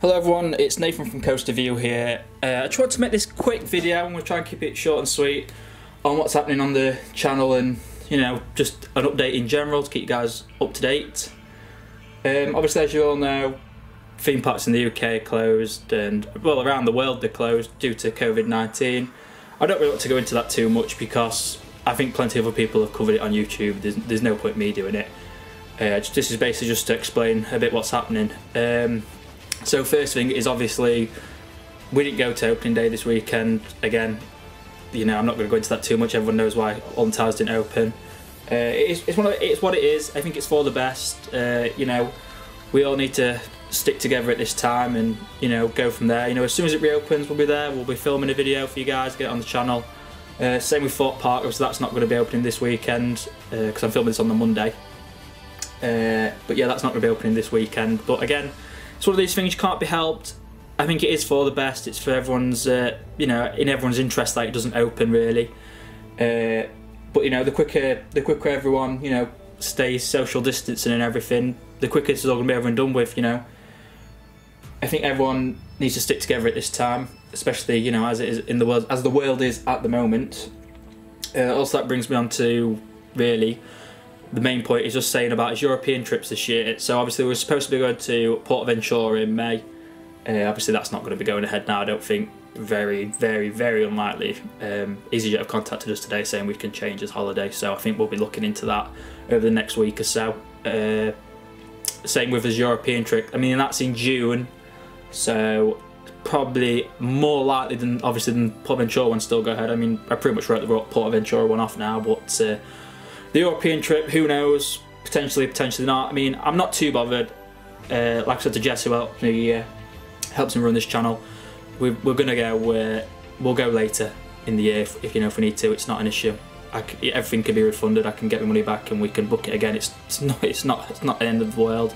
Hello everyone, it's Nathan from Coaster View here. I tried to make this quick video. I'm going to try and keep it short and sweet on what's happening on the channel and, you know, just an update in general to keep you guys up to date. Obviously, as you all know, theme parks in the UK are closed and, well, around the world they're closed due to COVID-19. I don't really want to go into that too much because I think plenty of other people have covered it on YouTube. There's no point in me doing it. This is basically just to explain a bit what's happening. So first thing is, obviously, we didn't go to opening day this weekend. Again, you know, I'm not going to go into that too much. Everyone knows why Alton Towers didn't open. It's what it is. I think it's for the best. You know, we all need to stick together at this time and, you know, go from there. You know, as soon as it reopens, we'll be there. We'll be filming a video for you guys, get it on the channel. Same with Fort Parker, so that's not going to be opening this weekend because I'm filming this on the Monday. But yeah, that's not going to be opening this weekend. But again, it's one of these things you can't be helped. I think it is for the best. It's for everyone's, you know, in everyone's interest that it doesn't open really. But you know, the quicker everyone, you know, stays social distancing and everything, the quicker it's all gonna be over and done with. You know, I think everyone needs to stick together at this time, especially, you know, as it is in the world, as the world is at the moment. Also, that brings me on to really. The main point is just saying about his European trips this year. So obviously we were supposed to be going to PortAventura in May. Obviously that's not going to be going ahead now, I don't think. Very unlikely. EasyJet have contacted us today saying we can change his holiday, so I think we'll be looking into that over the next week or so. Same with his European trip. I mean, that's in June, so probably more likely than obviously than PortAventura one still go ahead. I mean, I pretty much wrote the PortAventura one off now, but the European trip, who knows? Potentially not. I mean, I'm not too bothered. Like I said to Jesse, well, he helps him run this channel. We're gonna go. We'll go later in the year if you know if we need to. It's not an issue. Everything can be refunded. I can get my money back, and we can book it again. It's not the end of the world.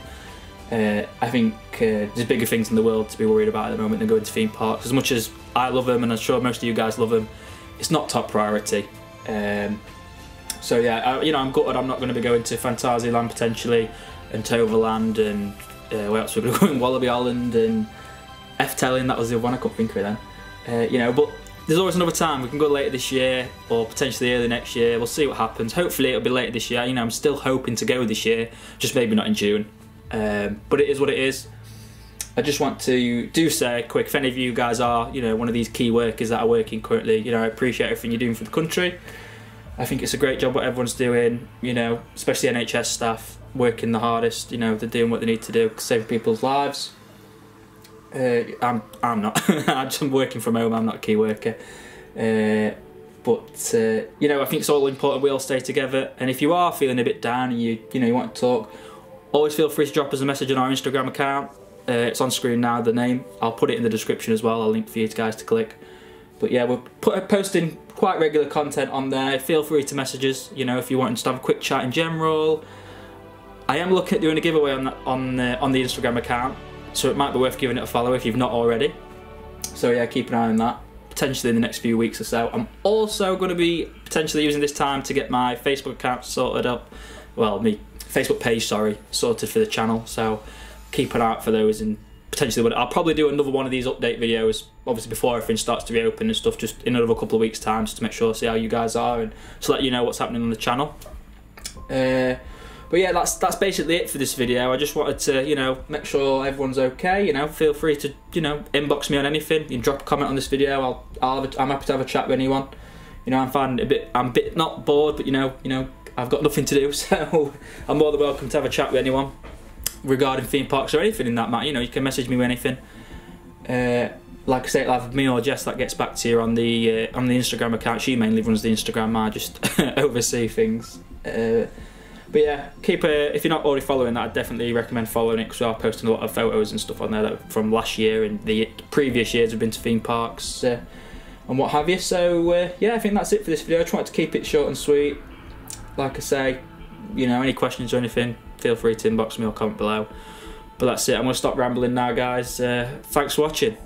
I think there's bigger things in the world to be worried about at the moment than going to theme parks. As much as I love them, and I'm sure most of you guys love them, it's not top priority. So yeah, you know, I'm gutted I'm not going to be going to Fantasieland potentially, and Toverland, and where else we're going to go, in Wallaby Island and F-Telling, that was the one I couldn't think of then. You know, but there's always another time. We can go later this year or potentially early next year. We'll see what happens. Hopefully it'll be later this year. You know, I'm still hoping to go this year, just maybe not in June. But it is what it is. I just want to say quick, if any of you guys are, you know, one of these key workers that are working currently, you know, I appreciate everything you're doing for the country. I think it's a great job what everyone's doing, you know, especially NHS staff, working the hardest, you know, they're doing what they need to do, saving people's lives. I'm not, I'm working from home, I'm not a key worker. But you know, I think it's all important we all stay together, and if you are feeling a bit down and you know, you want to talk, always feel free to drop us a message on our Instagram account. It's on screen now, the name. I'll put it in the description as well, I'll link for you guys to click. But yeah, we're posting quite regular content on there. Feel free to message us, you know, if you want to have a quick chat in general. I am looking at doing a giveaway on the Instagram account, so it might be worth giving it a follow if you've not already. So yeah, keep an eye on that, potentially in the next few weeks or so. I'm also going to be potentially using this time to get my Facebook account sorted up, well, my Facebook page, sorry, sorted for the channel, so keep an eye out for those. And potentially, I'll probably do another one of these update videos, obviously before everything starts to reopen and stuff, just in another couple of weeks' time, just to make sure, see how you guys are, and to let you know what's happening on the channel. But yeah, that's basically it for this video. I just wanted to, you know, make sure everyone's okay. You know, feel free to, you know, inbox me on anything. You can drop a comment on this video. I'm happy to have a chat with anyone. You know, I'm finding it a bit not bored, but you know, I've got nothing to do, so I'm more than welcome to have a chat with anyone regarding theme parks or anything in that matter. You know, you can message me with anything. Like I say, it'll have me or Jess that gets back to you on the Instagram account. She mainly runs the Instagram, I just oversee things. But yeah, keep if you're not already following that, I definitely recommend following it because we are posting a lot of photos and stuff on there that from last year and the previous years we've been to theme parks and what have you. So yeah, I think that's it for this video. I tried to keep it short and sweet. Like I say, you know, any questions or anything, feel free to inbox me or comment below. But that's it, I'm going to stop rambling now, guys. Thanks for watching.